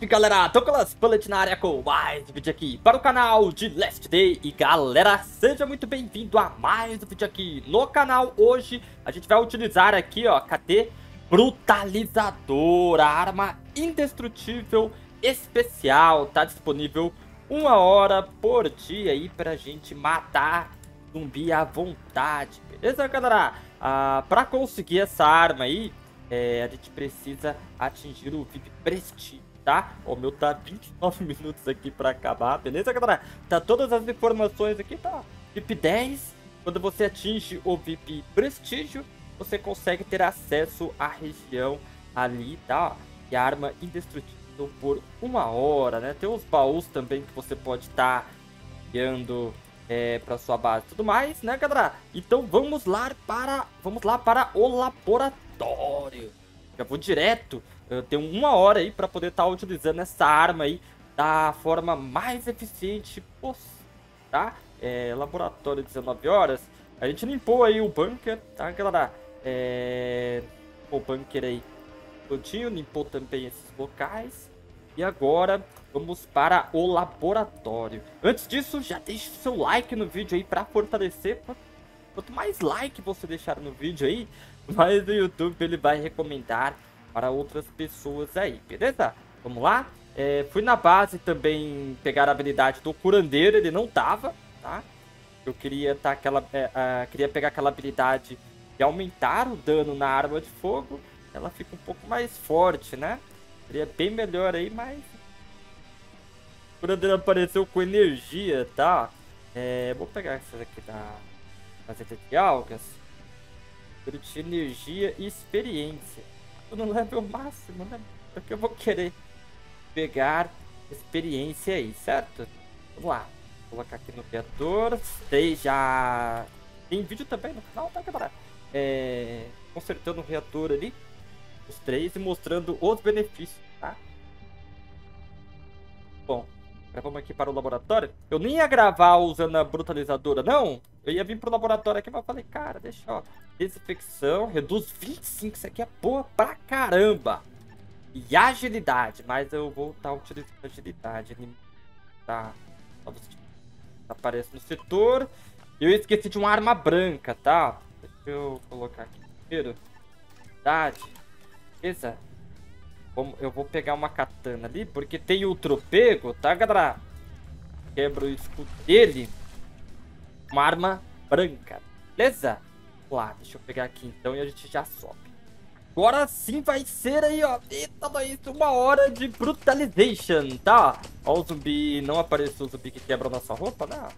Salve galera, Dolglas Bullet na área com mais um vídeo aqui para o canal de Last Day. E galera, seja muito bem-vindo a mais um vídeo aqui no canal. Hoje a gente vai utilizar aqui, ó, KT Brutalizador, a arma indestrutível especial. Tá disponível 1 hora por dia aí pra gente matar zumbi à vontade, beleza galera? Pra conseguir essa arma aí, a gente precisa atingir o VIP Prestige, tá? O meu tá 29 minutos aqui pra acabar, beleza, galera? Tá todas as informações aqui, tá? VIP 10, quando você atinge o VIP Prestígio, você consegue ter acesso à região ali, tá? E a arma indestrutível por 1 hora, né? Tem uns baús também que você pode estar guiando pra sua base e tudo mais, né, galera? Então vamos lá para o laboratório. Já vou direto, eu tenho 1 hora aí para poder estar utilizando essa arma aí da forma mais eficiente possível, tá? Laboratório, 19 horas, a gente limpou aí o bunker, tá galera? O bunker aí todinho, limpou também esses locais e agora vamos para o laboratório. Antes disso, já deixa o seu like no vídeo aí para fortalecer. Quanto mais like você deixar no vídeo aí, mais o YouTube ele vai recomendar para outras pessoas aí, beleza? Vamos lá? Fui na base também pegar a habilidade do curandeiro, ele não tava, tá? Eu queria, queria pegar aquela habilidade de aumentar o dano na arma de fogo, ela fica um pouco mais forte, né? Seria bem melhor aí, mas... O curandeiro apareceu com energia, tá? Vou pegar essas aqui da... Fazenda de algas, de energia e experiência. Eu não levo o máximo, né? Porque eu vou querer pegar experiência aí, certo? Vamos lá, vou colocar aqui no criador. Já tem vídeo também no canal, tá galera? Consertando o reator ali, os 3, e mostrando os benefícios, tá? Bom, vamos aqui para o laboratório. Eu nem ia gravar usando a brutalizadora, não. Eu ia vir pro laboratório aqui, mas falei, cara, deixa, ó. Desinfecção, reduz 25, isso aqui é boa pra caramba. E agilidade, mas eu vou estar utilizando agilidade. Tá, aparece no setor. Eu esqueci de uma arma branca, tá? Deixa eu colocar aqui primeiro. Agilidade, beleza. Eu vou pegar uma katana ali, porque tem o tropego, tá, galera? Quebra o escudo dele. Uma arma branca, beleza? Vamos lá, deixa eu pegar aqui então e a gente já sobe. Agora sim vai ser aí, ó. Eita, isso, 1 hora de brutalization, tá? Ó, o zumbi, não apareceu o zumbi que quebrou nossa roupa, né?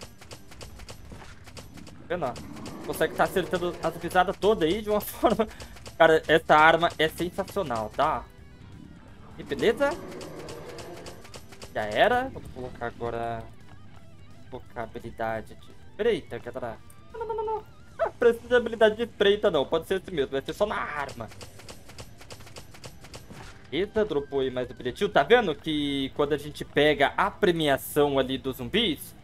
Pena. Consegue estar acertando a zumbizadas toda aí de uma forma... Cara, essa arma é sensacional, tá? E beleza? Já era. Vou colocar agora... Vou colocar a habilidade de freita, galera. Não. Ah, precisa de habilidade de freita, não. Pode ser esse mesmo. Vai ser só na arma. Eita, dropou aí mais um bilhetinho. Tá vendo que quando a gente pega a premiação ali dos zumbis,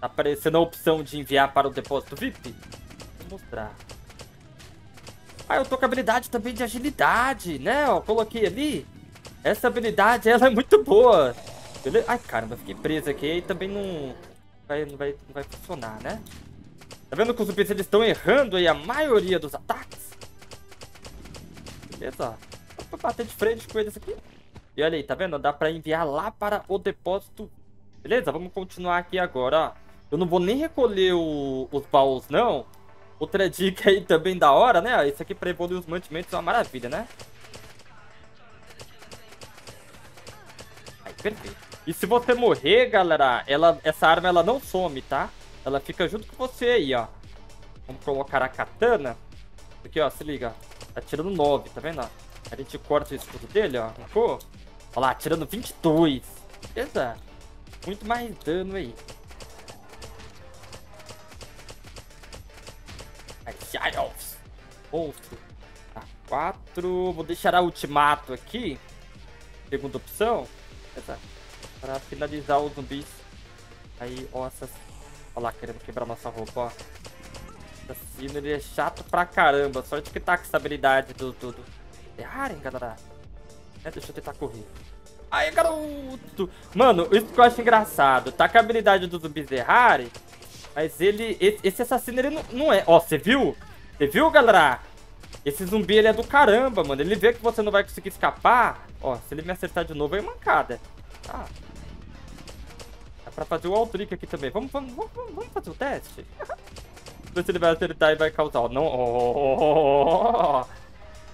tá aparecendo a opção de enviar para o depósito VIP? Vou mostrar. Ah, eu tô com a habilidade também de agilidade, né? Ó, coloquei ali. Essa habilidade, ela é muito boa. Beleza? Ai, caramba, fiquei preso aqui. E também não vai funcionar, né? Tá vendo que os zumbis eles estão errando aí a maioria dos ataques? Beleza, ó. Vou bater de frente com eles aqui. E olha aí, tá vendo? Dá pra enviar lá para o depósito. Beleza? Vamos continuar aqui agora, ó. Eu não vou nem recolher os baús, não. Outra dica aí também da hora, né? Isso aqui pra evoluir os mantimentos é uma maravilha, né? Aí, perfeito. E se você morrer, galera, essa arma ela não some, tá? Ela fica junto com você aí, ó. Vamos colocar a katana. Aqui, ó, se liga. Tá tirando 9, tá vendo? A gente corta o escudo dele, ó. Olha lá, tirando 22. Beleza? Muito mais dano aí. Outro. Tá, 4. Vou deixar a ultimato aqui. Segunda opção. Beleza? Para finalizar os zumbis. Aí, ó, assassino. Olha lá, querendo quebrar nossa roupa, ó. Assassino, ele é chato pra caramba. Sorte que tá com essa habilidade do... É, galera. Deixa eu tentar correr. Aí, garoto. Mano, isso que eu acho engraçado. Tá com a habilidade do zumbi Zerrari. Mas ele... Esse assassino, ele não é... Ó, você viu? Você viu, galera? Esse zumbi, ele é do caramba, mano. Ele vê que você não vai conseguir escapar. Ó, se ele me acertar de novo, é mancada. Tá. Dá pra fazer o wall trick aqui também. Vamos fazer o teste? Ver se ele vai acertar e vai causar. Ó, não... Ó.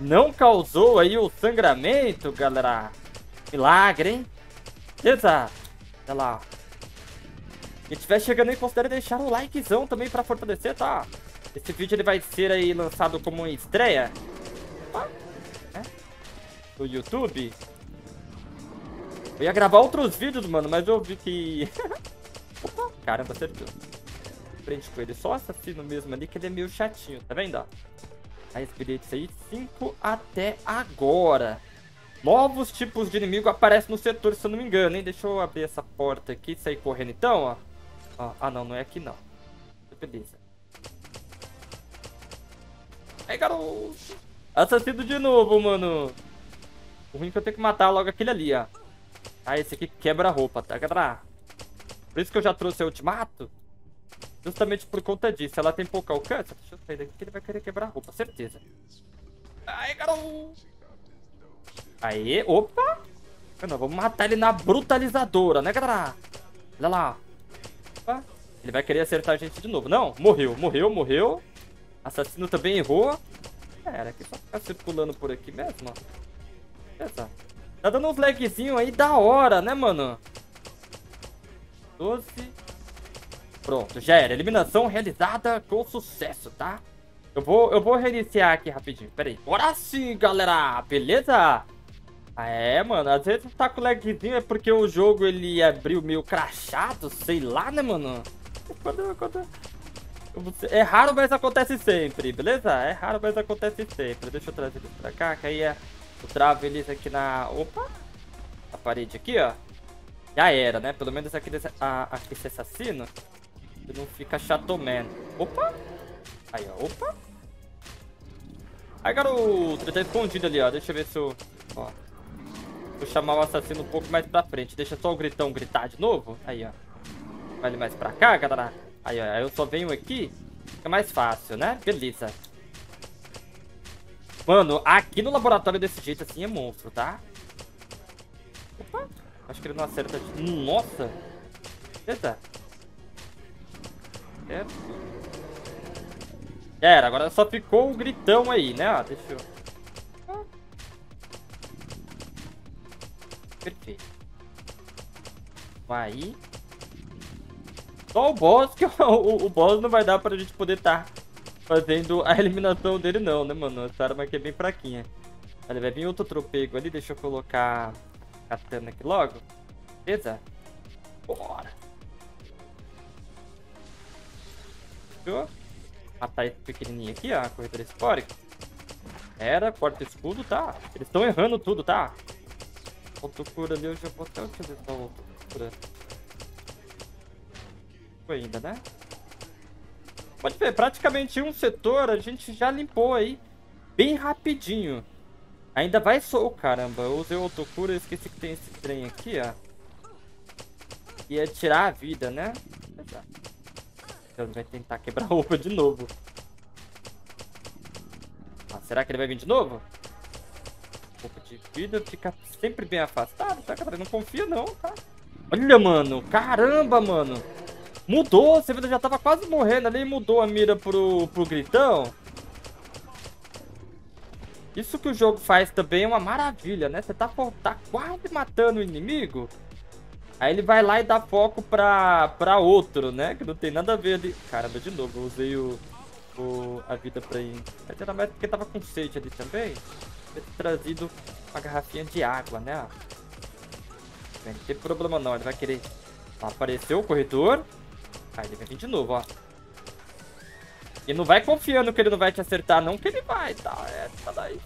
Não causou aí o sangramento, galera. Milagre, hein? Beleza. Olha lá. Se estiver chegando aí, considere deixar o likezão também pra fortalecer, tá? Esse vídeo ele vai ser aí lançado como estreia. Opa. É. No YouTube. Eu ia gravar outros vídeos, mano, mas eu vi que... Opa, caramba, acertou. Frente com ele, só assassino mesmo ali, que ele é meio chatinho, tá vendo, ó? A experiência aí, 5 até agora. Novos tipos de inimigo aparecem no setor, se eu não me engano, hein? Deixa eu abrir essa porta aqui e sair correndo então, ó. Ah, não, não é aqui não. Beleza. Aí, garoto. Assassino de novo, mano. O ruim é que eu tenho que matar logo aquele ali, ó. Ah, esse aqui quebra a roupa, tá, galera? Por isso que eu já trouxe o ultimato. Justamente por conta disso. Ela tem pouco alcance. Deixa eu sair daqui que ele vai querer quebrar a roupa, certeza. Aí, garoto. Aí, opa. Não, vamos matar ele na brutalizadora, né, galera? Olha lá. Opa. Ele vai querer acertar a gente de novo. Não, morreu. Assassino também errou. Era que só ficar circulando por aqui mesmo, ó. Beleza. Tá dando uns lagzinhos aí da hora, né, mano? 12. Pronto, já era. Eliminação realizada com sucesso, tá? Eu vou reiniciar aqui rapidinho. Pera aí. Bora sim, galera. Beleza? É, mano. Às vezes tá com lagzinho é porque o jogo ele abriu meio crachado. Sei lá, né, mano? É raro, mas acontece sempre, beleza? É raro, mas acontece sempre. Deixa eu trazer eles pra cá, que aí é... Eu travo eles aqui na... Opa! Na parede aqui, ó. Já era, né? Pelo menos aqui desse... aqui esse assassino. Ele não fica chato, man. Opa! Aí, ó. Opa! Aí, garoto. Ele tá escondido ali, ó. Deixa eu ver se eu... Ó. Vou chamar o assassino um pouco mais pra frente. Deixa só o gritão gritar de novo. Aí, ó. Vai ele mais pra cá, galera. Aí, ó. Eu só venho aqui. Fica mais fácil, né? Beleza. Mano, aqui no laboratório desse jeito assim é monstro, tá? Opa! Acho que ele não acerta. Nossa! Beleza. Certo. Era, agora só ficou o gritão aí, né? Ó, deixa eu... Ah. Perfeito. Vai aí. Só o boss, que o boss não vai dar pra gente poder estar... fazendo a eliminação dele não, né, mano? Essa arma aqui é bem fraquinha. Olha, vai vir outro tropego ali. Deixa eu colocar a katana aqui logo. Beleza? Bora! Fechou? Matar esse pequenininho aqui, ó. Corredor espórico. Era, corta escudo, tá? Eles estão errando tudo, tá? Autocura ali, eu já vou até utilizar a autocura. Foi ainda, né? Pode ver, praticamente um setor a gente já limpou aí, bem rapidinho. Ainda vai só... Caramba, eu usei o autocura, eu esqueci que tem esse trem aqui, ó. Ia tirar a vida, né? Ele vai tentar quebrar a roupa de novo. Ah, será que ele vai vir de novo? Roupa de vida fica sempre bem afastado, tá, cara? Não confia não, tá? Olha, mano, caramba, mano. Mudou, você viu, já tava quase morrendo ali, mudou a mira pro gritão. Isso que o jogo faz também é uma maravilha, né? Você tá quase matando o inimigo. Aí ele vai lá e dá foco pra outro, né? Que não tem nada a ver ali. Caramba, de novo, eu usei a vida pra ir. Mas era mais porque tava com sede ali também. Eu tinha trazido uma garrafinha de água, né? Não tem problema não, ele vai querer... Apareceu o corredor. Aí ele vai vir de novo, ó. E não vai confiando que ele não vai te acertar, não, que ele vai, tá? É, tá daí.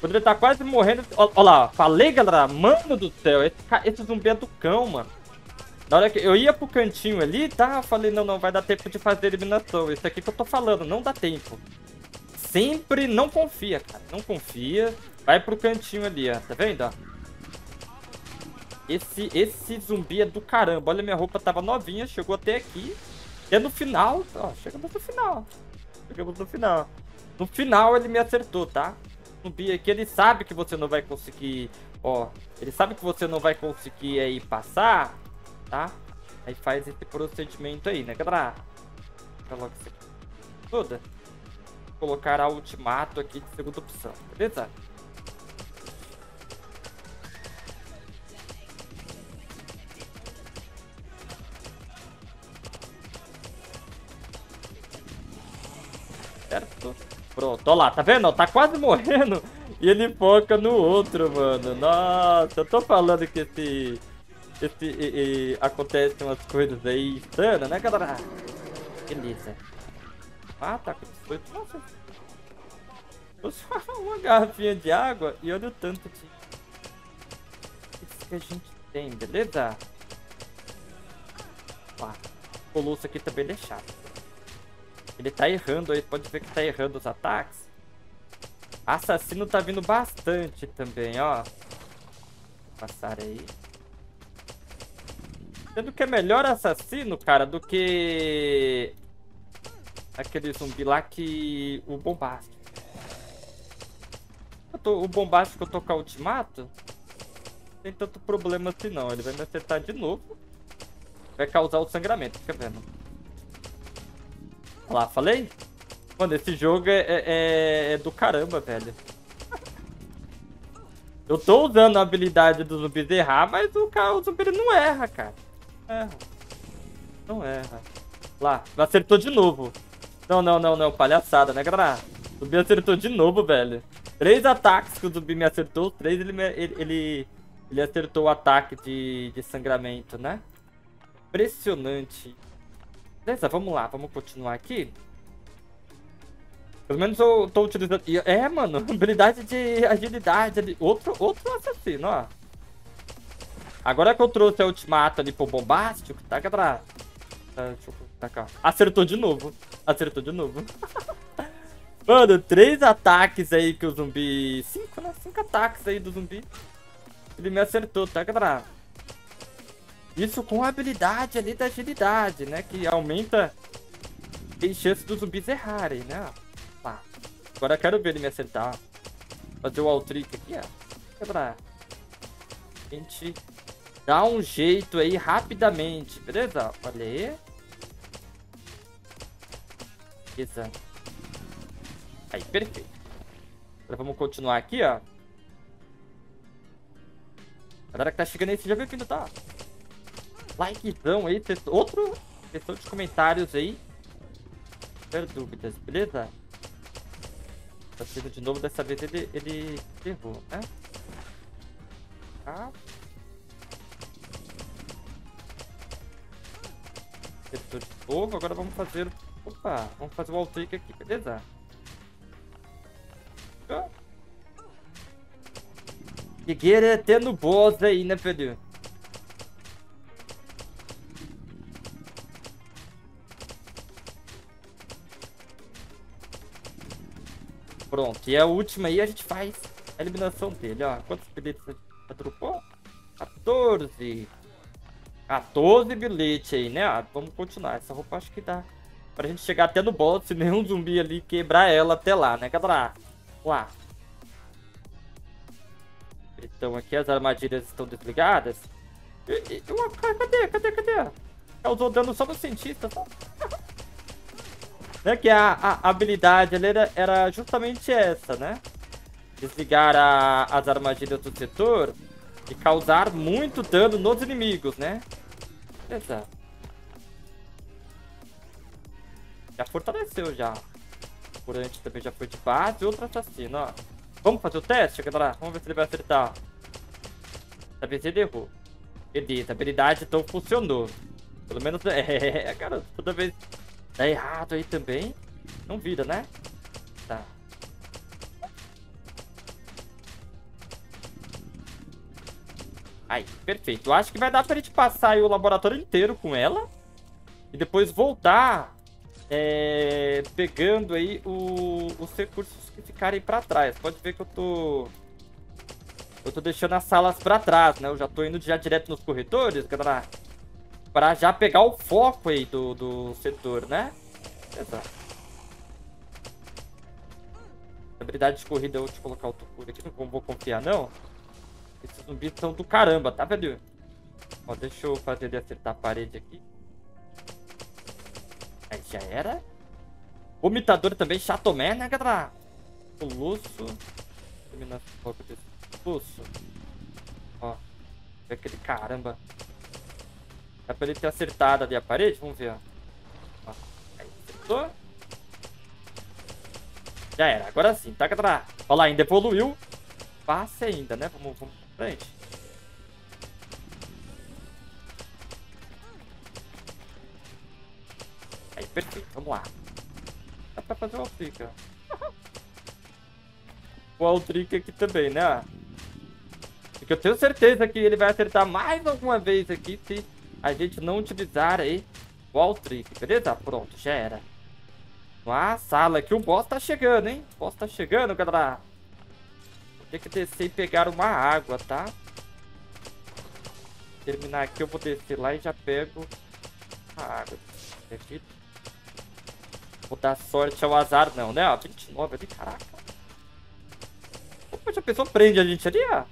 Quando ele tá quase morrendo... Ó lá, ó. Falei, galera. Mano do céu, esse zumbi é do cão, mano. Na hora que eu ia pro cantinho ali, tá? Eu falei, não, vai dar tempo de fazer eliminação. Isso aqui que eu tô falando, não dá tempo. Sempre não confia, cara. Não confia. Vai pro cantinho ali, ó. Tá vendo, ó? Esse zumbi é do caramba. Olha, minha roupa tava novinha, chegou até aqui. E é no final, ó, chegamos no final. Chegamos no final. No final ele me acertou, tá? O zumbi aqui, ele sabe que você não vai conseguir, ó. Ele sabe que você não vai conseguir aí passar, tá? Aí faz esse procedimento aí, né, galera? Coloca isso aqui. Toda. Colocar a ultimato aqui de segunda opção, beleza? Certo? Pronto, ó lá, tá vendo? Tá quase morrendo e ele foca no outro, mano. Nossa, eu tô falando que acontecem umas coisas aí insanas, né, galera? Beleza. Ah, tá com 18. Nossa. Eu só uma garrafinha de água e olha o tanto de... Isso que a gente tem, beleza? Ó, o colosso aqui também é chato. Ele tá errando aí, pode ver que tá errando os ataques. Assassino tá vindo bastante também, ó. Vou passar aí. Sendo que é melhor assassino, cara, do que... aquele zumbi lá que... o bombástico. O bombástico eu tô com a ultimato. Não tem tanto problema assim não. Ele vai me acertar de novo. Vai causar o sangramento, fica vendo. Lá, falei? Mano, esse jogo é do caramba, velho. Eu tô usando a habilidade do zumbi de errar, mas o zumbi não erra, cara. Erra. Não erra. Lá, acertou de novo. Não, não, não, não. Palhaçada, né, galera? O zumbi acertou de novo, velho. 3 ataques que o zumbi me acertou. 3 ele acertou o ataque de sangramento, né? Impressionante. Beleza, vamos lá, vamos continuar aqui. Pelo menos eu tô utilizando... É, mano, habilidade de agilidade ali. Outro assassino, ó. Agora que eu trouxe a ultimato ali pro bombástico, tá, galera? Deixa eu tacar. Acertou de novo. Acertou de novo. Mano, 3 ataques aí que o zumbi... 5, né? 5 ataques aí do zumbi. Ele me acertou, tá, galera? Isso com a habilidade ali da agilidade, né? Que aumenta a chance dos zumbis errarem, né? Tá. Agora eu quero ver ele me acertar. Fazer o all trick aqui, ó. Pra... a gente dá um jeito aí rapidamente, beleza? Olha aí. Beleza. Aí, perfeito. Agora vamos continuar aqui, ó. A galera que tá chegando aí, seja bem-vindo, tá? Likezão aí, outro sessão de comentários aí. Sem dúvidas, beleza? Tá sendo de novo, dessa vez ele errou, né? Tá. Acertou de novo, agora vamos fazer... Opa, vamos fazer o all-trick aqui, beleza? Cheguei até no boss aí, né, velho? Pronto, e a última aí a gente faz a eliminação dele, ó. Quantos bilhetes você dropou? 14. 14 bilhetes aí, né? Ó, vamos continuar. Essa roupa acho que dá pra gente chegar até no boss, se nenhum zumbi ali quebrar ela até lá, né, galera? Vamos lá. Então aqui as armadilhas estão desligadas. Cadê? Causou dano só no cientista, só. Né, que a habilidade ali era justamente essa, né? Desligar as armadilhas do setor e causar muito dano nos inimigos, né? Beleza. Já fortaleceu, já. O curante também já foi de base. Outro assassino, ó. Vamos fazer o teste, galera? Vamos ver se ele vai acertar. Dessa vez ele errou. Beleza, a habilidade então funcionou. Pelo menos... É, cara, toda vez... Tá errado aí também. Não vira, né? Tá. Aí, perfeito. Eu acho que vai dar pra gente passar aí o laboratório inteiro com ela. E depois voltar pegando aí os recursos que ficarem pra trás. Pode ver que eu tô... eu tô deixando as salas pra trás, né? Eu já tô indo já direto nos corredores, galera, pra já pegar o foco aí do setor, né? Exato. Habilidade de corrida, eu vou te colocar o Topura aqui, não vou confiar, não. Esses zumbis são do caramba, tá, velho? Ó, deixa eu fazer ele acertar a parede aqui. Aí já era. Vomitador também, chatomé, né, galera? Colosso. Terminar o foco desse colosso. Ó, é aquele caramba. Dá pra ele ter acertado ali a parede? Vamos ver, ó. Aí, acertou. Já era, agora sim, tá, galera? Olha lá, ainda evoluiu. Passa ainda, né? Vamos pra frente. Aí, perfeito, vamos lá. Dá pra fazer o Altrick, ó. O Altrick aqui também, né? Porque eu tenho certeza que ele vai acertar mais alguma vez aqui se a gente não utilizar aí o Altrick, beleza? Pronto, já era. A sala aqui, o boss tá chegando, hein? O boss tá chegando, galera. Vou ter que descer e pegar uma água, tá? Terminar aqui, eu vou descer lá e já pego a água. Vou dar sorte ao azar, não, né? Ó, 29 ali, caraca. Opa, já pensou? Prende a gente ali, ó.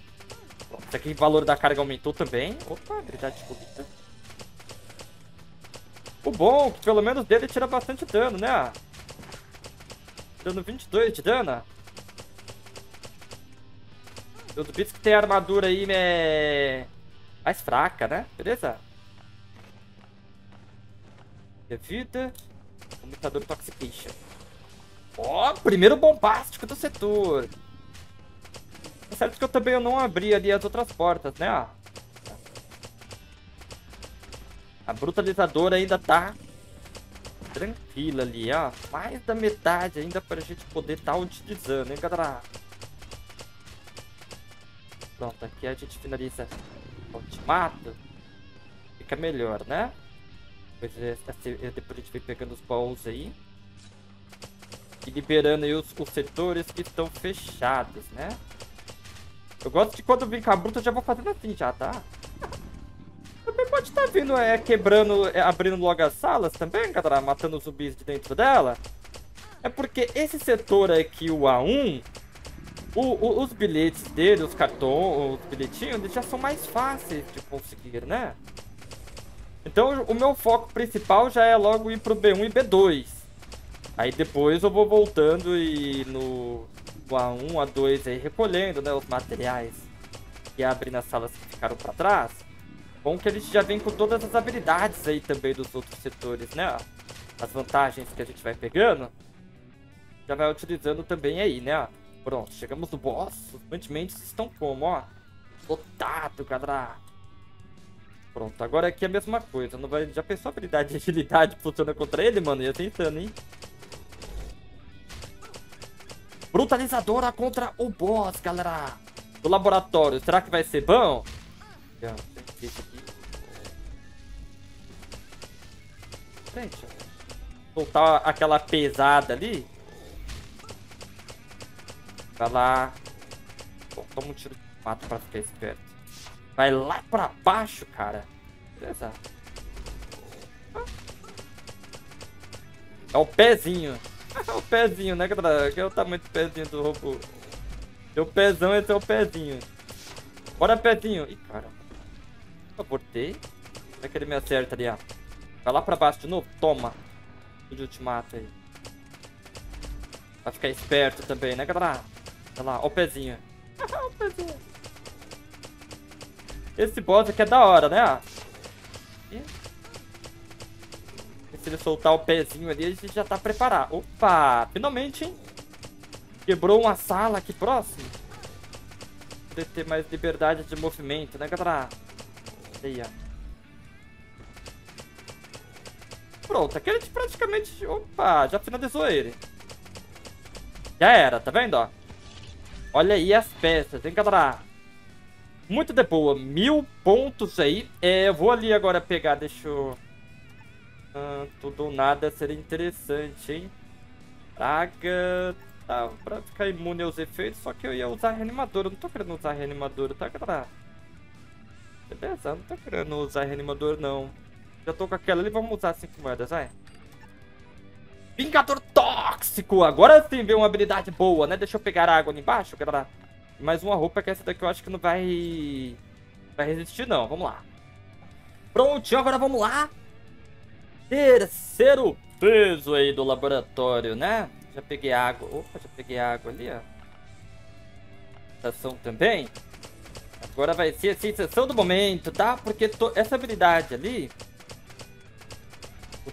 Pronto, aqui o valor da carga aumentou também. Opa, habilidade de corrida. O bom, que pelo menos dele tira bastante dano, né? Dando 22 de dano. Os bichos que tem armadura aí é mais fraca, né? Beleza? De vida. Vomitador Toxication. Ó, primeiro bombástico do setor. É certo que eu também não abri ali as outras portas, né? Ó. A brutalizadora ainda tá tranquila ali, ó. Mais da metade ainda pra gente poder tá utilizando, hein, galera? Pronto, aqui a gente finaliza o ultimato. Fica melhor, né? Depois a gente vem pegando os baús aí. E liberando aí os setores que estão fechados, né? Eu gosto de quando vem com a bruta, eu já vou fazendo assim já, tá? Também pode estar vindo, quebrando, abrindo logo as salas também, galera, matando os zumbis de dentro dela. É porque esse setor aqui, o A1, os bilhetes dele, os cartões, os bilhetinhos, eles já são mais fáceis de conseguir, né? Então o meu foco principal já é logo ir pro B1 e B2. Aí depois eu vou voltando e no A1, A2 aí recolhendo, né, os materiais que abrem nas salas que ficaram pra trás. Bom que a gente já vem com todas as habilidades aí também dos outros setores, né? As vantagens que a gente vai pegando, já vai utilizando também aí, né? Pronto, chegamos no boss. Os mantimentos estão como, ó? Lotado, galera. Pronto, agora aqui é a mesma coisa. Não vai... Já pensou a habilidade de agilidade funciona contra ele, mano? Ia tentando, hein? Brutalizadora contra o boss, galera. Do laboratório. Será que vai ser bom? Já. Esse aqui. Gente, soltar aquela pesada ali. Vai lá. Bom, toma um tiro de mato pra ficar esperto. Vai lá pra baixo, cara. Beleza. É o pezinho. É o pezinho, né, galera? Que é o tamanho do pezinho do robô. Seu pezão é seu pezinho. Bora, pezinho. Ih, cara. Abortei. Será que ele me acerta ali, ó? Vai lá pra baixo de novo. Toma. De ultimato aí. Pra ficar esperto também, né, galera? Olha lá, ó o pezinho. O pezinho. Esse boss aqui é da hora, né? E se ele soltar o pezinho ali, a gente já tá preparado. Opa! Finalmente, hein? Quebrou uma sala aqui próximo. Poder ter mais liberdade de movimento, né, galera? Aí, ó. Pronto, aqui a gente praticamente... Opa, já finalizou ele. Já era, tá vendo, ó? Olha aí as peças, hein, galera? Muito de boa, 1000 pontos aí. Eu vou ali agora pegar, deixa eu... tudo ou nada seria interessante, hein? Praga... tá, pra ficar imune aos efeitos, só que eu ia usar reanimador. Eu não tô querendo usar reanimador, tá, galera? Beleza, não tô querendo usar reanimador, não. Já tô com aquela ali, vamos usar 5 moedas, vai. Vingador Tóxico! Agora sim veio uma habilidade boa, né? Deixa eu pegar a água ali embaixo, galera. Mais uma roupa, que essa daqui eu acho que não vai resistir, não. Vamos lá. Prontinho, agora vamos lá. Terceiro peso aí do laboratório, né? Já peguei água. Opa, já peguei água ali, ó. Estação também. Agora vai ser a sensação do momento, tá? Porque essa habilidade ali...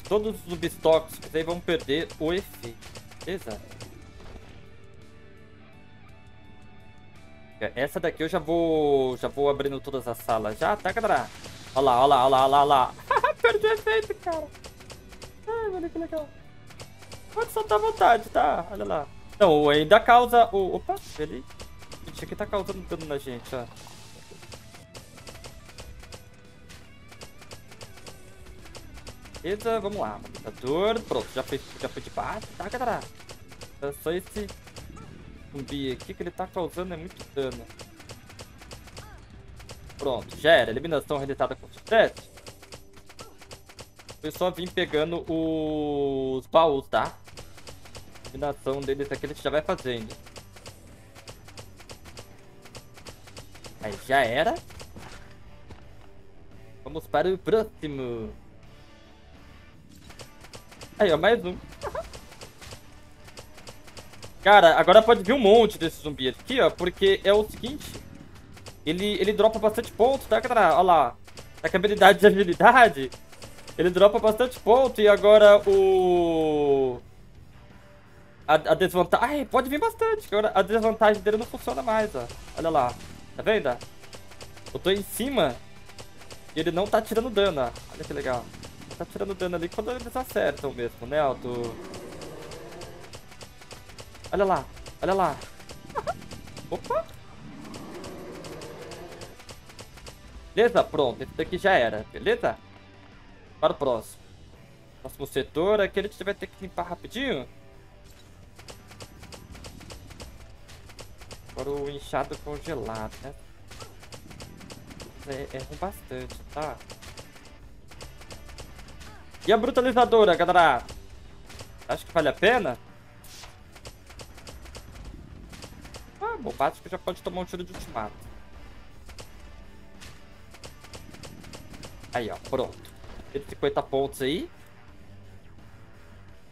Todos os zumbis tóxicos aí vão perder o efeito. Beleza? Essa daqui eu já vou abrindo todas as salas já, tá, galera? Olha lá, olha lá, olha lá, olha lá. Perdi o efeito, cara. Ai, mano, que legal. Pode soltar à vontade, tá? Olha lá. Não, ainda causa o... Opa, ele... Isso aqui tá causando dano na gente, ó. Beleza, vamos lá. Matador. Pronto, já foi de baixo, tá, galera? É só esse zumbi aqui que ele tá causando é muito dano. Pronto, já era. Eliminação realizada com sucesso. Foi só vir pegando os baús, tá? A eliminação deles aqui a gente já vai fazendo. Aí já era. Vamos para o próximo. Aí, ó, mais um. Cara, agora pode vir um monte desse zumbi aqui, ó. Porque é o seguinte. Ele dropa bastante ponto, tá, galera? Olha lá. Tá com a habilidade de agilidade. Ele dropa bastante ponto. E agora o... A desvantagem... Ai, pode vir bastante. Agora a desvantagem dele não funciona mais, ó. Olha lá. Tá vendo? Eu tô em cima. E ele não tá tirando dano, ó. Olha que legal. Tá tirando dano ali quando eles acertam mesmo, né, Alto? Olha lá, olha lá. Opa! Beleza, pronto. Esse daqui já era, beleza? Para o próximo. Próximo setor, aqui a gente vai ter que limpar rapidinho. Agora o inchado congelado, né? Erram bastante, tá? E a brutalizadora, galera? Acho que vale a pena. Ah, bombático já pode tomar um tiro de ultimato. Aí, ó, pronto. 150 pontos aí.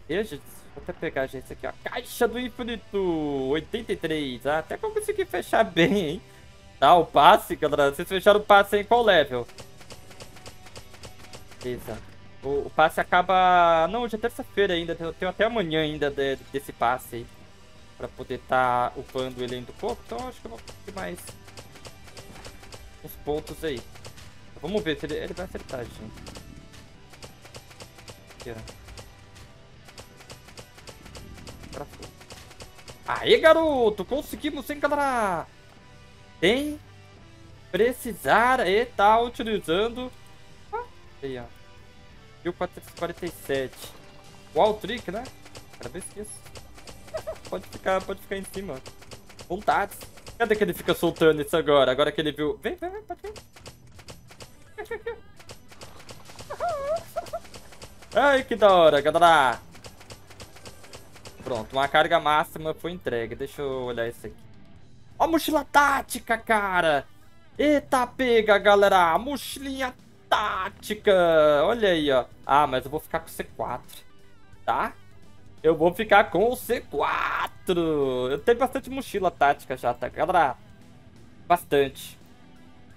E, gente, vou até pegar, gente, isso aqui, ó. Caixa do infinito 83. Ah, até que eu consegui fechar bem, hein? Tá, o passe, galera. Vocês fecharam o passe em qual level? Beleza. O passe acaba... Não, hoje é terça-feira ainda. Eu tenho até amanhã ainda desse passe aí. Pra poder estar upando ele ainda um pouco. Então acho que eu vou ter mais uns pontos aí. Vamos ver se ele vai acertar, gente. Aqui, ó. Aê, garoto! Conseguimos, hein, galera? Sem precisar e tá utilizando... Ah, aí, ó. 1447. Wall trick, né? Cada vez esqueço. Pode ficar em cima. Vontades. Cadê que ele fica soltando isso agora? Agora que ele viu... Vem, vem, vem, pode vir. Ai, que da hora, galera. Pronto, uma carga máxima foi entregue. Deixa eu olhar isso aqui. Ó a mochila tática, cara. Eita, pega, galera. Mochilinha tática, olha aí, ó. Ah, mas eu vou ficar com o C4, tá? Eu vou ficar com o C4. Eu tenho bastante mochila tática já, tá, galera? Bastante.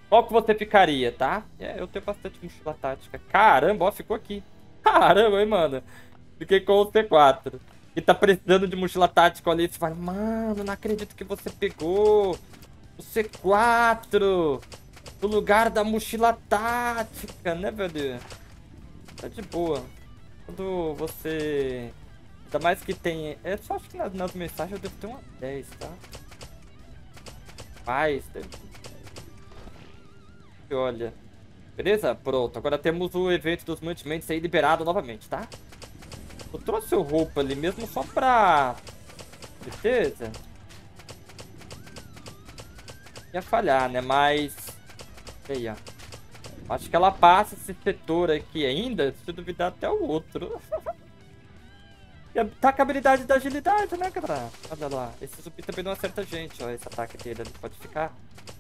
Qual que você ficaria, tá? É, eu tenho bastante mochila tática. Caramba, ó, ficou aqui. Caramba, hein, mano? Fiquei com o C4. E tá precisando de mochila tática, olha aí. Você fala, mano, não acredito que você pegou o C4. No lugar da mochila tática, né, velho? Tá de boa. Quando você... Ainda mais que tem... É só acho que nas mensagens eu devo ter uma 10, tá? Mais. Deve... Olha. Beleza? Pronto. Agora temos o evento dos mantimentos aí liberado novamente, tá? Eu trouxe o roupa ali mesmo só pra... certeza. Ia falhar, né? Mas... aí, ó. Acho que ela passa esse setor aqui ainda, se duvidar até o outro. E tá com a habilidade da agilidade, né, cara? Olha lá. Esse zumbi também não acerta a gente, ó. Esse ataque dele, ele pode ficar...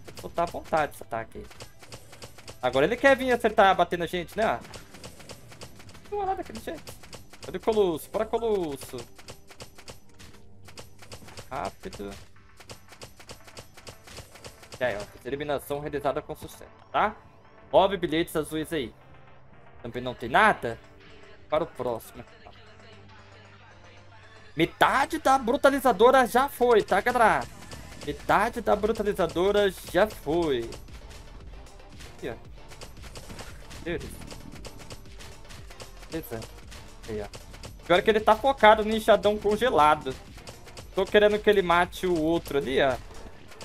pode soltar à vontade esse ataque aí. Agora ele quer vir acertar, batendo a gente, né? Não é nada daquele jeito. Olha o Colosso, bora Colosso. Rápido. E aí, ó. Eliminação realizada com sucesso, tá? 9 bilhetes azuis aí. Também não tem nada? Para o próximo. Metade da brutalizadora já foi, tá, galera? Metade da brutalizadora já foi. Aqui, ó. Beleza. Aí, ó. Pior que ele tá focado no enxadão congelado. Tô querendo que ele mate o outro ali, ó.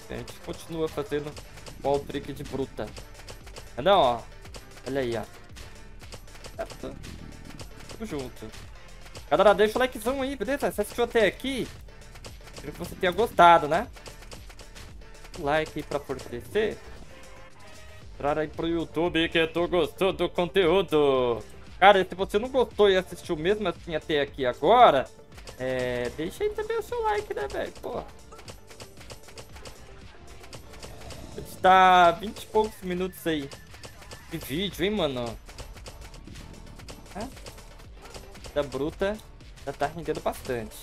A gente continua fazendo wall trick de bruta. Não, ó. Olha aí, ó. Certo. Tudo junto. Galera, deixa o likezão aí, beleza? Se assistiu até aqui, espero que você tenha gostado, né? O like aí pra fortalecer. Entrar aí pro YouTube que eu tô gostando do conteúdo. Cara, se você não gostou e assistiu mesmo assim até aqui agora, deixa aí também o seu like, né, velho? Porra. Tá 20 e poucos minutos aí de vídeo, hein, mano? Da bruta já tá rendendo bastante.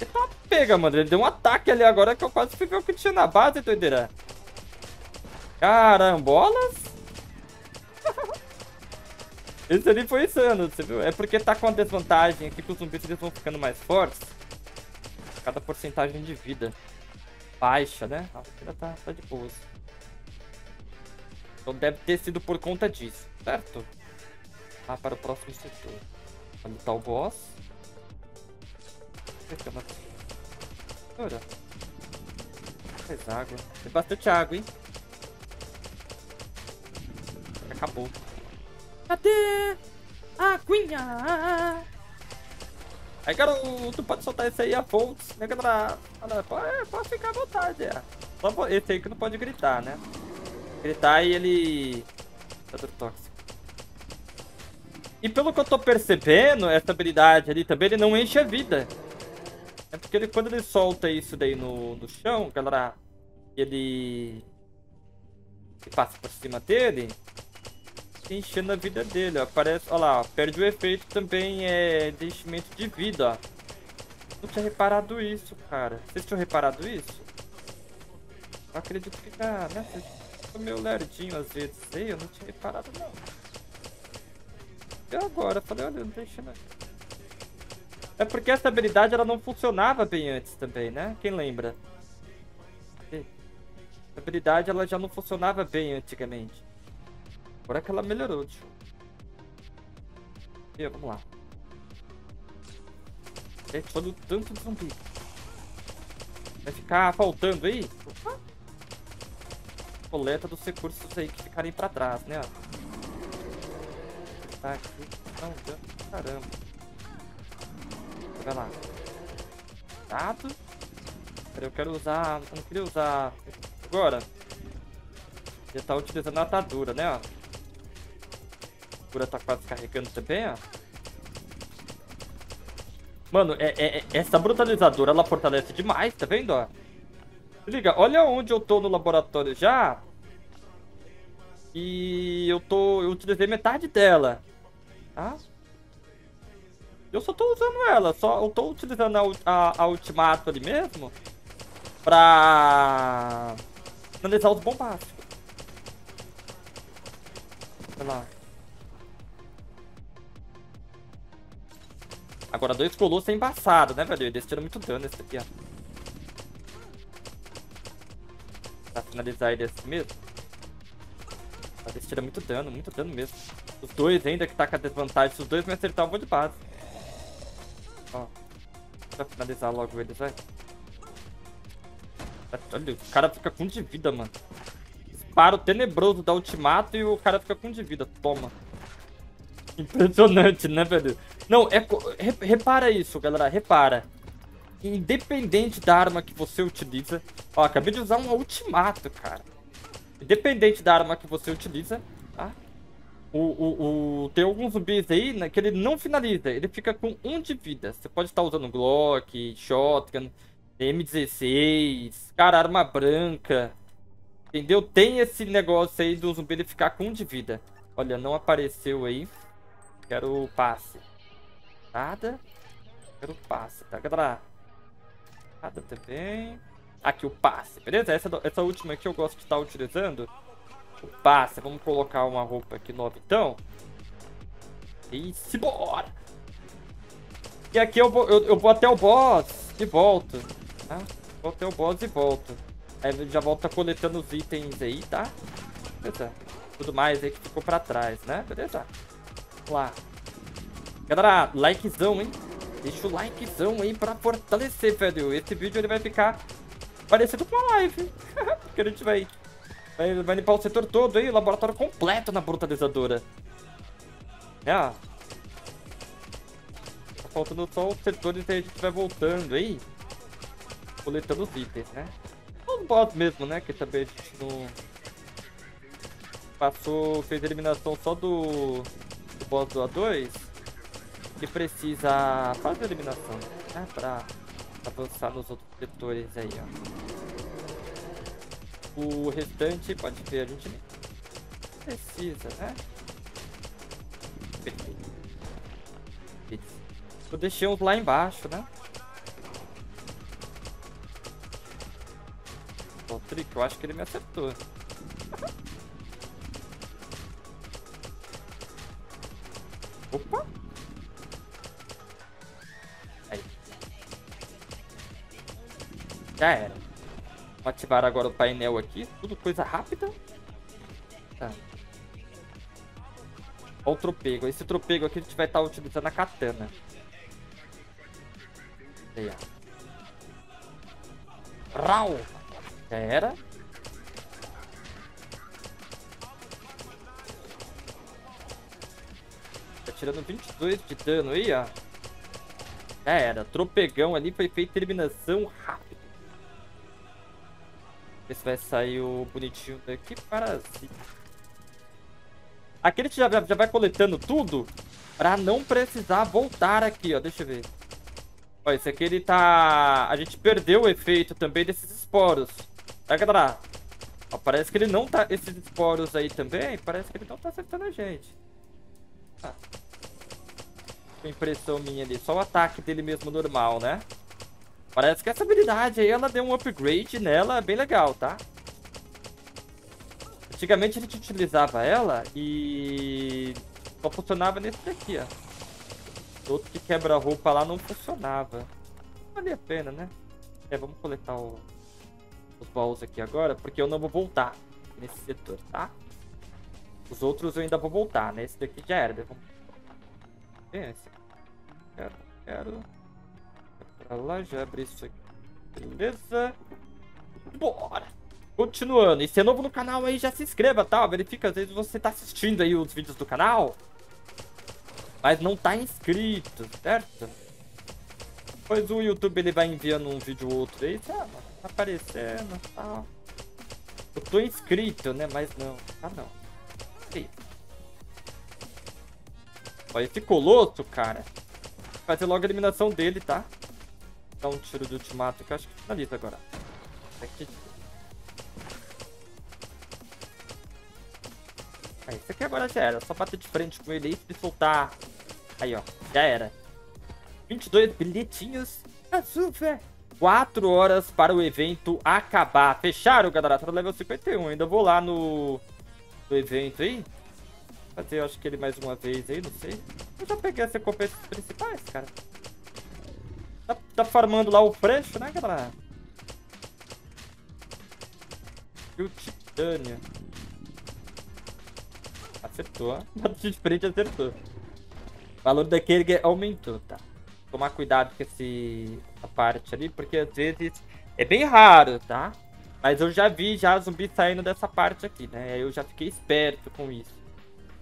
Ele tá pega, mano. Ele deu um ataque ali agora que eu quase fui ver o que tinha na base, doideira. Carambolas? Esse ali foi insano, você viu? É porque tá com uma desvantagem aqui que os zumbis eles vão ficando mais fortes. Cada porcentagem de vida. Baixa, né? A vida tá de boa. Então deve ter sido por conta disso, certo? Ah, para o próximo setor. Onde tá o boss? Olha. Faz água. Tem bastante água, hein? Acabou. Cadê? Aguinha! Aí, garoto, pode soltar esse aí a volts, né, galera? Pode ficar à vontade, é. Só esse aí que não pode gritar, né? Gritar e ele... tá tudo tóxico. E pelo que eu tô percebendo, essa habilidade ali também, ele não enche a vida. É porque ele, quando ele solta isso daí no chão, galera, ele passa por cima dele... enchendo a vida dele, ó. Parece, ó lá, ó, perde o efeito também de enchimento de vida, ó. Não tinha reparado isso, cara. Vocês tinham reparado isso? Eu acredito que tá, né? Eu tô meio lerdinho às vezes. Ei, eu não tinha reparado, não. E agora? Eu falei, olha, eu não tô enchendo. É porque essa habilidade, ela não funcionava bem antes também, né? Quem lembra? Essa habilidade, ela já não funcionava bem antigamente. Agora que ela melhorou, tio. E vamos lá. Olha o tanto de zumbi. Vai ficar faltando aí? Opa. Coleta dos recursos aí que ficarem pra trás, né? Tá aqui. Não, caramba. Vai lá. Cuidado. Eu quero usar... eu não queria usar... agora. Já tá utilizando a atadura, né, ó. A cura tá quase carregando também, ó. Mano, essa brutalizadora, ela fortalece demais, tá vendo, ó? Se liga, olha onde eu tô no laboratório já. E eu utilizei metade dela, tá? Eu só tô usando ela, eu tô utilizando a ultimato ali mesmo pra analisar os bombásticos. Olha lá. Agora, 2 colossos é embaçado, né, velho? Eles tiram muito dano esse aqui, ó. Pra finalizar ele assim mesmo. Eles tiram muito dano mesmo. Os 2 ainda que tá com a desvantagem. Se os 2 me acertar, eu vou de base. Ó. Pra finalizar logo eles, vai. Olha, o cara fica com de vida, mano. Disparo tenebroso da ultimato e o cara fica com de vida. Toma. Impressionante, né, velho? Não, repara isso, galera, repara. independente da arma que você utiliza. Ó, acabei de usar um ultimato, cara. Independente da arma que você utiliza, tá? Tem alguns zumbis aí, né, que ele não finaliza. Ele fica com 1 de vida. Você pode estar usando Glock, Shotgun, M16, cara, arma branca. Entendeu? Tem esse negócio aí do zumbi ele ficar com 1 de vida. Olha, não apareceu aí. Quero passe. Nada. Quero passe, tá, galera? Nada também. Aqui o passe, beleza? Essa última aqui eu gosto de estar utilizando. O passe. Vamos colocar uma roupa aqui nova, então. E se bora! E aqui eu vou até o boss e volto. Tá? Vou até o boss e volto. Aí já volta coletando os itens aí, tá? Beleza. Tudo mais aí que ficou pra trás, né? Beleza? Vamos lá. Galera, likezão, hein? Deixa o likezão aí pra fortalecer, velho. Esse vídeo ele vai ficar parecido com uma live. Porque a gente vai limpar o setor todo aí, o laboratório completo na brutalizadora. É, ó. Tá faltando só os setores aí, a gente vai voltando aí. Coletando os itens, né? Os bots mesmo, né? Que também a gente não... Passou, fez eliminação só do boss do A2. Que precisa fazer a eliminação, né? Pra avançar nos outros setores aí, ó. O restante, pode ver, a gente precisa, né? Perfeito. Eu deixei uns lá embaixo, né? O trick, eu acho que ele me acertou. Opa! Já era. Vou ativar agora o painel aqui. Tudo coisa rápida. Tá. Olha o tropego. Esse tropego aqui a gente vai estar utilizando a katana. Aí, ó. Rau! Já era. Tá tirando 22 de dano aí, ó. Já era. Tropegão ali foi feita eliminação rápida. Esse vai sair o bonitinho daqui. Parasita. Aqui ele já vai coletando tudo pra não precisar voltar aqui, ó. Deixa eu ver. Ó, esse aqui ele tá... A gente perdeu o efeito também desses esporos. Tá, galera? Ó, parece que ele não tá... Esses esporos aí também, parece que ele não tá acertando a gente. Ah. Impressão minha ali. Só o ataque dele mesmo normal, né? Parece que essa habilidade aí, ela deu um upgrade nela bem legal, tá? Antigamente a gente utilizava ela e só funcionava nesse daqui, ó. O outro que quebra roupa lá não funcionava. Não valia a pena, né? É, vamos coletar os baús aqui agora, porque eu não vou voltar nesse setor, tá? Os outros eu ainda vou voltar, né? Esse daqui já era. Vamos... Esse aqui. Quero... Pra lá, já abri isso aqui. Beleza. Bora. Continuando. E se é novo no canal aí, já se inscreva, tá? Verifica, às vezes você tá assistindo aí os vídeos do canal, mas não tá inscrito, certo? Pois o YouTube, ele vai enviando um vídeo ou outro aí, tá aparecendo e tal. Eu tô inscrito, né? Mas não. Ah, não. Olha esse colosso, cara. Vai ter logo a eliminação dele, tá? Dá um tiro de ultimato que eu acho que finaliza agora. Aqui. Aí, isso aqui agora já era. Só bater de frente com ele aí e soltar. Aí, ó. Já era. 22 bilhetinhos. Azul, velho. 4 horas para o evento acabar. Fecharam, galera. Tá no level 51. Ainda vou lá no evento aí. Fazer, eu acho que ele mais uma vez aí. Não sei. Eu já peguei as recompensas principais, cara. Tá farmando lá o fresco, né, galera? E o titânio. Acertou. Bate de frente, acertou. O valor daquele aumentou, tá? Tomar cuidado com essa parte ali, porque às vezes é bem raro, tá? Mas eu já vi já zumbi saindo dessa parte aqui, né? Eu já fiquei esperto com isso.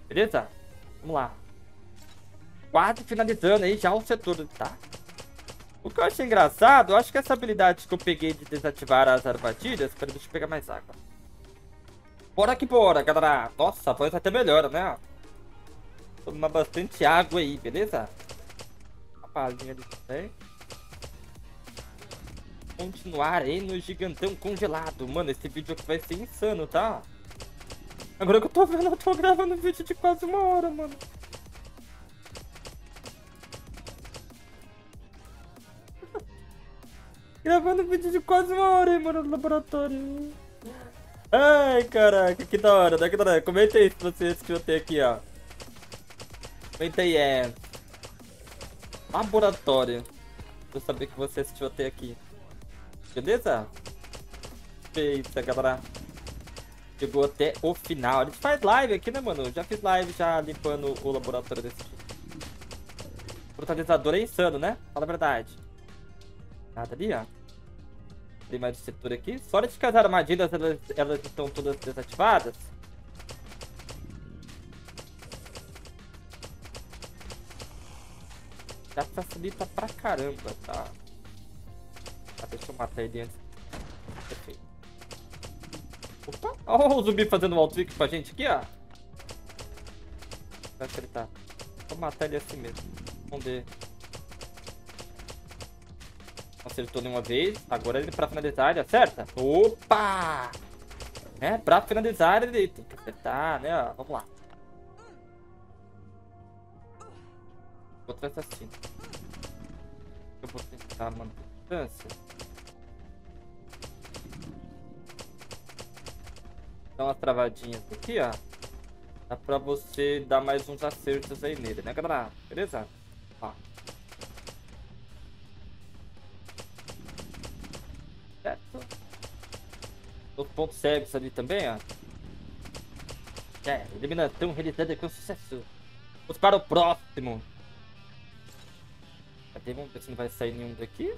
Beleza? Vamos lá. Quase finalizando aí já o setor, tá? O que eu achei engraçado, eu acho que essa habilidade que eu peguei de desativar as armadilhas... Peraí, deixa eu pegar mais água. Bora que bora, galera. Nossa, a voz até melhora, né? Tomar bastante água aí, beleza? Uma palhinha ali também. Continuar aí no gigantão congelado. Mano, esse vídeo aqui vai ser insano, tá? Agora que eu tô vendo, eu tô gravando um vídeo de quase uma hora, mano. Gravando um vídeo de quase uma hora, hein, mano, no laboratório. Ai, caraca, que da hora, né? Que da hora. Comenta aí se você assistiu até aqui, ó. Comenta aí, é... Laboratório. Pra eu saber que você assistiu até aqui. Beleza? Feita, galera. Chegou até o final. A gente faz live aqui, né, mano? Eu já fiz live já limpando o laboratório desse aqui. Brutalizador é insano, né? Fala a verdade. Nada ali, ó. Tem mais de setor aqui. Só de que as armadilhas, elas estão todas desativadas. Já facilita pra caramba, tá? Ah, deixa eu matar ele antes. Perfeito. Opa! Ó o zumbi fazendo um alt-trick pra gente aqui, ó. Vai acertar. Vou matar ele assim mesmo. Esconder. Acertou nenhuma vez. Agora ele pra finalizar, ele acerta. Opa! É, pra finalizar ele tem que acertar, né? Ó, vamos lá. Outro assassino. Eu vou tentar manter a distância. Dá umas travadinhas aqui, ó. Dá pra você dar mais uns acertos aí nele, né, galera? Beleza? Ó. Certo. Outro ponto service ali também, ó. É, eliminação realizada aqui é um sucesso. Vamos para o próximo. Cadê? Vamos ver se não vai sair nenhum daqui.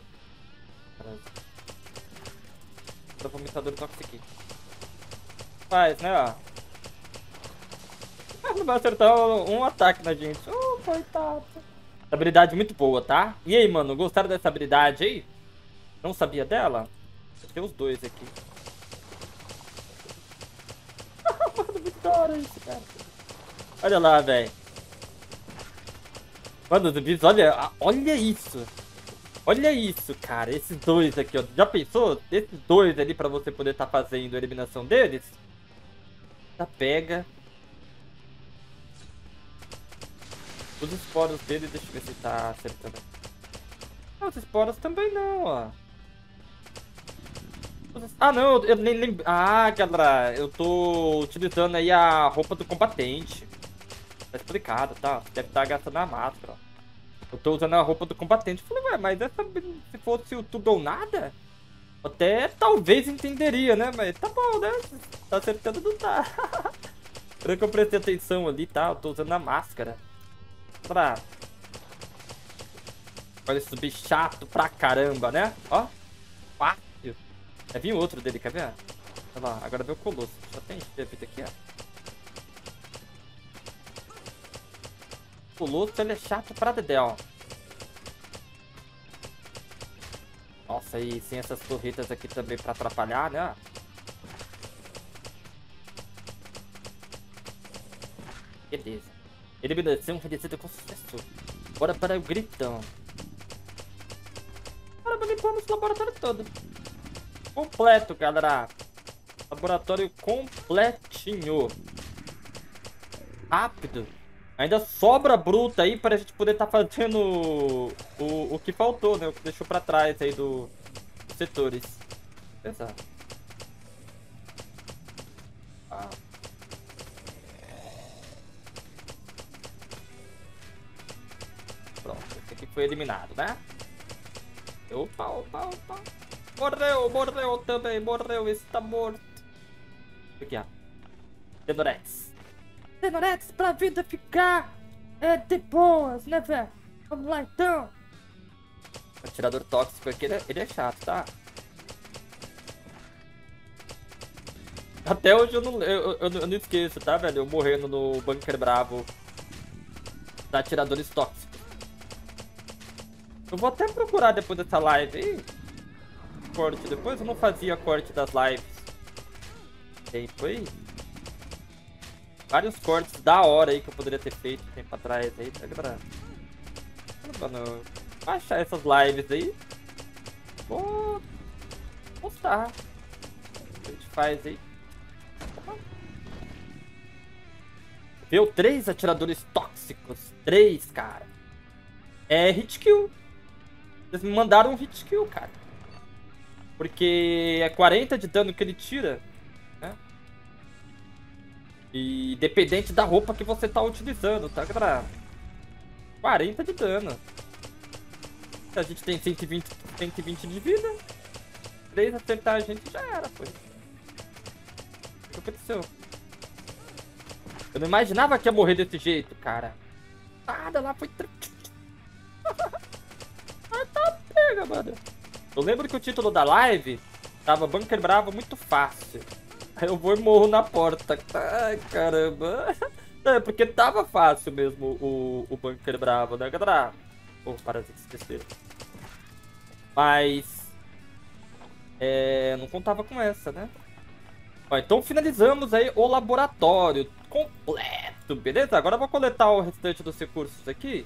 Caramba. O vomitador tóxico aqui. Faz, né, ó. Não vai acertar um ataque na gente. Coitado. Essa habilidade muito boa, tá? E aí, mano, gostaram dessa habilidade aí? Não sabia dela? Tem os dois aqui. Mano, muito da hora isso, cara. Olha lá, velho. Mano, os zumbis, olha isso. Olha isso, cara. Esses dois aqui, ó. Já pensou? Esses dois ali pra você poder estar fazendo a eliminação deles? Já pega. Os esporos dele, deixa eu ver se tá acertando. Ah, os esporos também não, ó. Ah, não, eu nem lembro. Ah, galera, eu tô utilizando aí a roupa do combatente. Tá explicado, tá? Deve estar gastando a máscara, ó. Eu tô usando a roupa do combatente. Eu falei, ué, mas essa, se fosse o tudo ou nada, até talvez entenderia, né? Mas tá bom, né? Tá acertando, não tá. Peraí que eu prestei atenção ali, tá? Eu tô usando a máscara. Pra... Olha esse zumbi chato pra caramba, né? Ó. Fácil. Vai vir outro dele, quer ver? Olha lá, agora veio o Colosso. Só tem a vida aqui, ó. O Colosso, ele é chato pra dedé, ó. Nossa, e sem essas torretas aqui também pra atrapalhar, né? Beleza. Eliminação realizada com sucesso. Bora para o gritão. Agora limpamos o laboratório todo. Completo, galera. Laboratório completinho. Rápido. Ainda sobra bruta aí para a gente poder estar fazendo o que faltou, né? O que deixou para trás aí dos setores. Exato. Ah. Pronto, esse aqui foi eliminado, né? Opa, opa, opa. Morreu, morreu também, morreu, está morto. Aqui, ó. Denorex. Denorex pra vida ficar é de boas, né, velho? Vamos lá, então. O atirador tóxico aqui, ele é chato, tá? Até hoje eu não esqueço, tá, velho? Eu morrendo no bunker bravo. Da atiradores tóxicos. Eu vou até procurar depois dessa live. Ih, corte depois, eu não fazia corte das lives. Tem, foi vários cortes da hora aí que eu poderia ter feito tempo atrás aí, tá, galera? Mano, achar essas lives aí. Vou postar. A gente faz aí. Deu 3 atiradores tóxicos. 3, cara. É hit kill. Eles me mandaram um hit kill, cara. Porque é 40 de dano que ele tira, né? E dependente da roupa que você tá utilizando, tá, galera? 40 de dano. A gente tem 120 de vida. 3 acertar a gente já era, pô. O que aconteceu? Eu não imaginava que ia morrer desse jeito, cara. Nada lá foi... Ah, tá, pega, mano. Eu lembro que o título da live tava Bunker Bravo muito fácil. Aí eu vou e morro na porta. Ai, caramba. É, porque tava fácil mesmo o Bunker Bravo, né, galera? Oh, parasita, esqueceram. Mas... é... não contava com essa, né? Ó, então finalizamos aí o laboratório completo, beleza? Agora eu vou coletar o restante dos recursos aqui.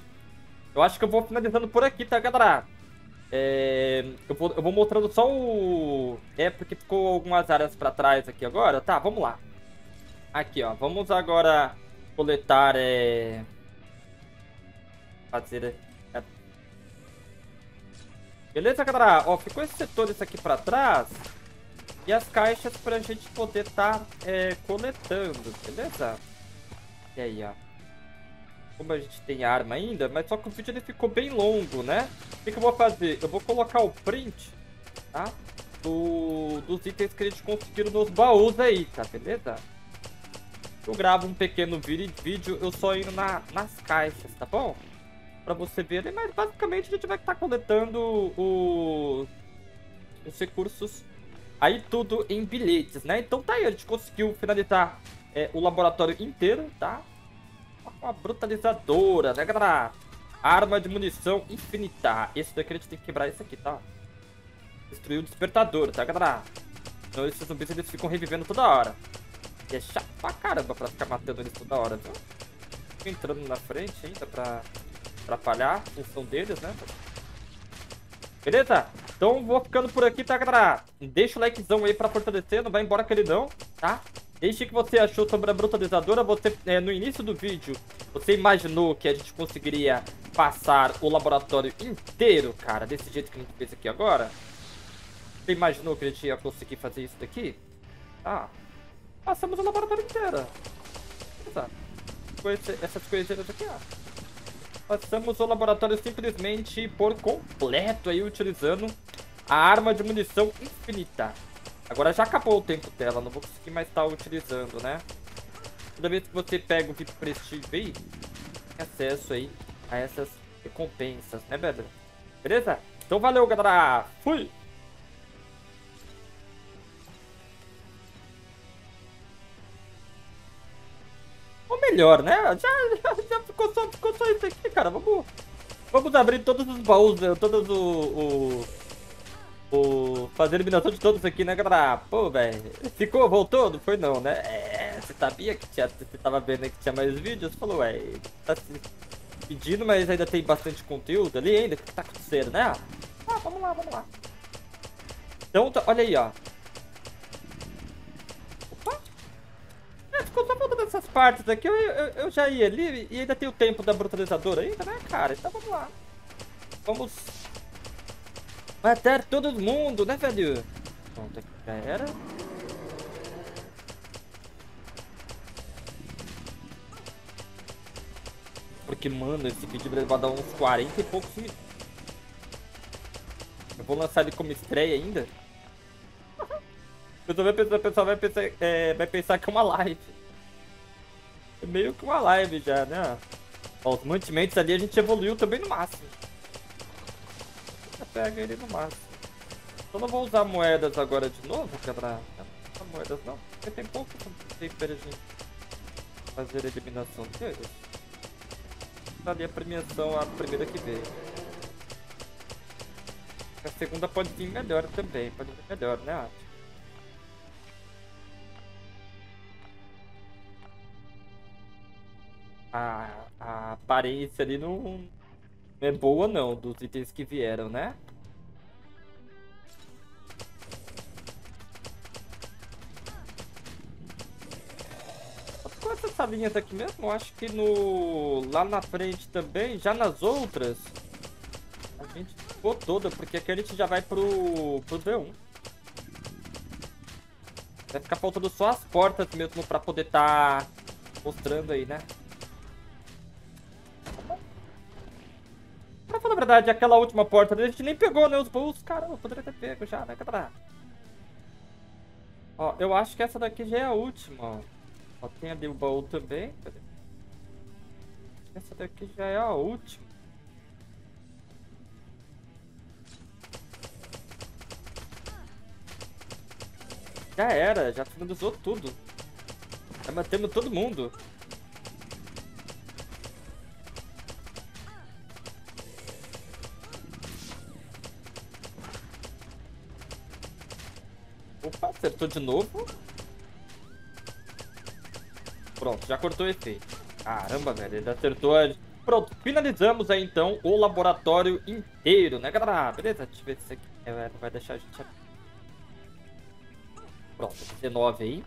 Eu acho que eu vou finalizando por aqui, tá, galera? Eu vou mostrando só o... é, porque ficou algumas áreas pra trás aqui agora. Tá, vamos lá. Aqui, ó. Vamos agora coletar, fazer... Beleza, galera? Ó, ficou esse setor isso aqui pra trás. E as caixas pra gente poder tá coletando, beleza? E aí, ó. Como a gente tem arma ainda, mas só que o vídeo ele ficou bem longo, né? O que, que eu vou fazer? Eu vou colocar o print, tá? Dos itens que a gente conseguiu nos baús aí, tá? Beleza? Eu gravo um pequeno vídeo, eu só indo nas caixas, tá bom? Pra você ver, mas basicamente a gente vai estar coletando os recursos aí tudo em bilhetes, né? Então tá aí, a gente conseguiu finalizar o laboratório inteiro, tá? Uma brutalizadora, né, galera? Arma de munição infinita. Esse daqui a gente tem que quebrar esse aqui, tá? Destruir o despertador, tá, galera? Então esses zumbis eles ficam revivendo toda hora. E é chato pra caramba pra ficar matando eles toda hora, viu? Fico entrando na frente ainda pra atrapalhar a função deles, né? Beleza? Então vou ficando por aqui, tá, galera? Deixa o likezão aí pra fortalecer, não vai embora queridão, tá? Deixe o que você achou sobre a brutalizadora. Você, no início do vídeo, você imaginou que a gente conseguiria passar o laboratório inteiro, cara, desse jeito que a gente fez aqui agora? Você imaginou que a gente ia conseguir fazer isso daqui? Ah, passamos o laboratório inteiro. Beleza? Essas coisinhas aqui, ó. Passamos o laboratório simplesmente por completo aí, utilizando a arma de munição infinita. Agora já acabou o tempo dela, não vou conseguir mais estar utilizando, né? Toda vez que você pega o VIP Prestige aí, tem acesso aí a essas recompensas, né, velho? Beleza? Então valeu, galera! Fui! Ou melhor, né? Já ficou só isso aqui, cara. Vamos abrir todos os baús, né? Todos fazer eliminação de todos aqui, né, galera? Pô, velho. Ficou? Voltou? Não foi não, né? É, você sabia que tinha... Você tava vendo que tinha mais vídeos? Falou, ué, tá se pedindo, mas ainda tem bastante conteúdo ali ainda. O que tá acontecendo, né? Ah, vamos lá. Então, olha aí, ó. Ficou só faltando essas partes aqui, eu já ia ali e ainda tem o tempo da brutalizadora ainda, né, cara? Então vamos lá. Vamos matar todo mundo, né, velho? Pronto, aqui já era. Porque, mano, esse vídeo vai dar uns 40 e poucos minutos. Eu vou lançar ele como estreia ainda. O pessoal vai pensar que é uma live. É meio que uma live já, né? Ó, os mantimentos ali a gente evoluiu também no máximo. Pega ele no máximo. Então não vou usar moedas agora de novo, quebrar. Não vou usar moedas não, porque tem pouco tempo pra gente fazer a eliminação deles. Tá ali a premiação, a primeira que veio. a segunda pode vir melhor também, pode vir melhor, né, Arte? A aparência ali não é boa não, dos itens que vieram, né? Quais essas linhas aqui mesmo? Acho que no lá na frente também, já nas outras, a gente ficou toda, porque aqui a gente já vai pro D1. Vai ficar faltando só as portas mesmo pra poder estar mostrando aí, né? Pra falar a verdade, aquela última porta a gente nem pegou, né? Os bolsos, caramba, eu poderia ter pego já, né? Cadê? Ó, eu acho que essa daqui já é a última, ó. Ó, tem ali o baú também. Cadê? Essa daqui já é a última. Já era, já finalizou tudo. Já matamos todo mundo. Opa, acertou de novo. Pronto, já cortou o efeito. Caramba, velho, ele acertou. Pronto, finalizamos aí então o laboratório inteiro, né, galera? Beleza, deixa eu ver se isso aqui não vai deixar a gente... Pronto, 19 aí.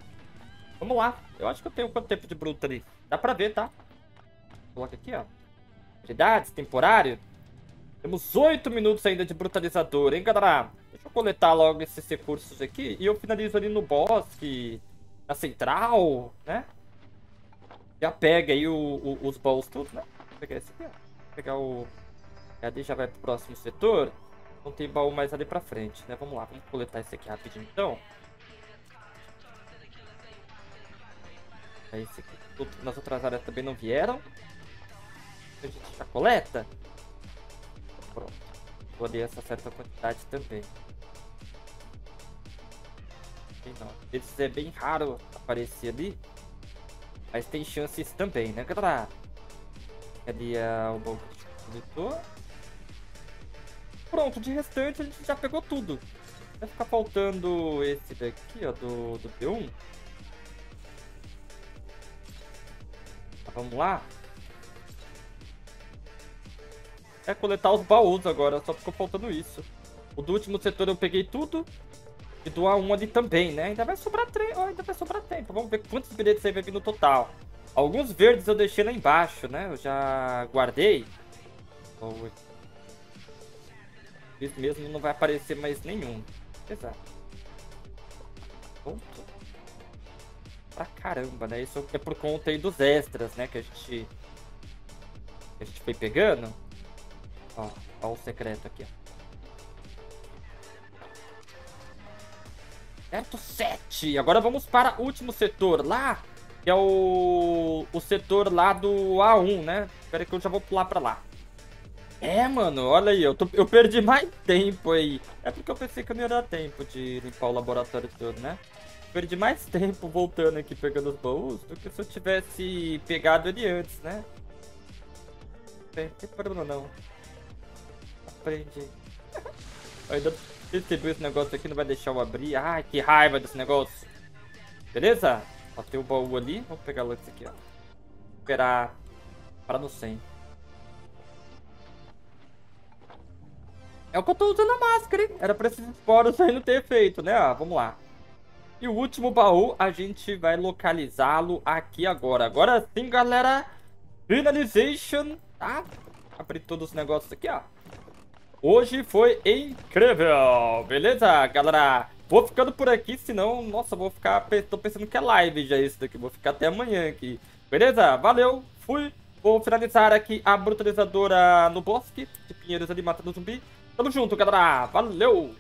Vamos lá. Eu acho que eu tenho quanto tempo de bruta ali? Dá pra ver, tá? Coloca aqui, ó. Habilidades, temporário. Temos 8 minutos ainda de brutalizador, hein, galera? Deixa eu coletar logo esses recursos aqui. E eu finalizo ali no bosque, na central, né? Já pega aí os baús todos, né? Vou pegar esse aqui, ó. Vou pegar o... Ali já vai pro próximo setor. Não tem baú mais ali pra frente, né? Vamos lá, vamos coletar esse aqui rapidinho, então. Esse aqui. Nas outras áreas também não vieram. A gente já coleta. Pronto. Vou dar essa certa quantidade também. Não. Esses é bem raro aparecer ali. Mas tem chances também, né, galera? Cadê o baú que a gente coletou? Pronto, de restante a gente já pegou tudo. Vai ficar faltando esse daqui, ó, do B1. Tá, vamos lá. É coletar os baús agora, só ficou faltando isso. O do último setor eu peguei tudo. E do A1 ali também, né? Ainda vai sobrar tempo. Vamos ver quantos bilhetes aí vai vir no total. Alguns verdes eu deixei lá embaixo, né? Eu já guardei. Isso mesmo, não vai aparecer mais nenhum. Exato. Pronto. Pra caramba, né? Isso é por conta aí dos extras, né? Que a gente foi pegando. Ó, ó o secreto aqui, ó. Certo, 7. Agora vamos para o último setor lá, que é o setor lá do A1, né? Espera que eu já vou pular pra lá. É, mano, olha aí, eu perdi mais tempo aí. É porque eu pensei que eu não ia dar tempo de limpar o laboratório todo, né? Perdi mais tempo voltando aqui, pegando os baús, do que se eu tivesse pegado ele antes, né? Não tem problema, não. Aprendi. Ainda... Distribuir esse negócio aqui, não vai deixar eu abrir. Ai, que raiva desse negócio. Beleza? Ó, tem o baú ali. Vamos pegar logo esse aqui, ó. Vou esperar para no 100. É o que eu tô usando a máscara, hein? Era pra esses esporos aí não ter efeito, né? Ó, vamos lá. E o último baú, a gente vai localizá-lo aqui agora. Agora sim, galera. Finalization, tá? Abri todos os negócios aqui, ó. Hoje foi incrível, beleza, galera? Vou ficando por aqui, senão, nossa, vou ficar... Tô pensando que é live já isso daqui, vou ficar até amanhã aqui. Beleza? Valeu, fui. Vou finalizar aqui a brutalizadora no bosque, de pinheiros ali matando zumbi. Tamo junto, galera, valeu!